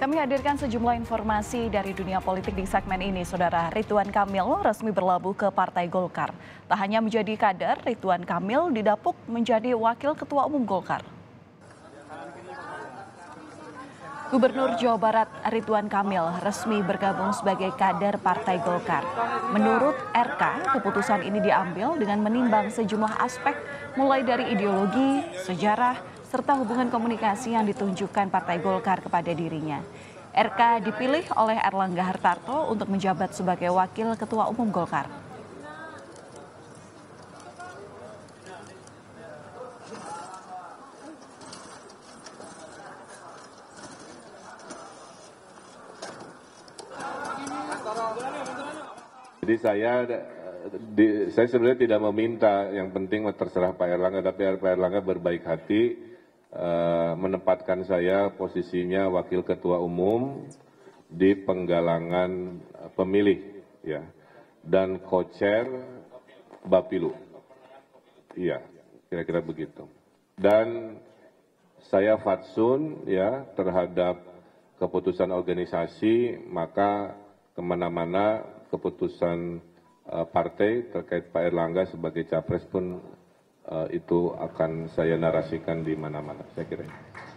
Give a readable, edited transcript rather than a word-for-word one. Kami hadirkan sejumlah informasi dari dunia politik di segmen ini, Saudara. Ridwan Kamil resmi berlabuh ke Partai Golkar. Tak hanya menjadi kader, Ridwan Kamil didapuk menjadi Wakil Ketua Umum Golkar. Gubernur Jawa Barat Ridwan Kamil resmi bergabung sebagai kader Partai Golkar. Menurut RK, keputusan ini diambil dengan menimbang sejumlah aspek mulai dari ideologi, sejarah, serta hubungan komunikasi yang ditunjukkan Partai Golkar kepada dirinya. RK dipilih oleh Airlangga Hartarto untuk menjabat sebagai Wakil Ketua Umum Golkar. Jadi saya sebenarnya tidak meminta, yang penting terserah Pak Airlangga, tapi Pak Airlangga berbaik hati menempatkan saya posisinya Wakil Ketua Umum di penggalangan pemilih, ya, dan co-chair Bapilu, iya, kira-kira begitu. Dan saya fatsun, ya, terhadap keputusan organisasi, maka kemana-mana keputusan partai terkait Pak Airlangga sebagai capres pun itu akan saya narasikan di mana-mana, saya kira.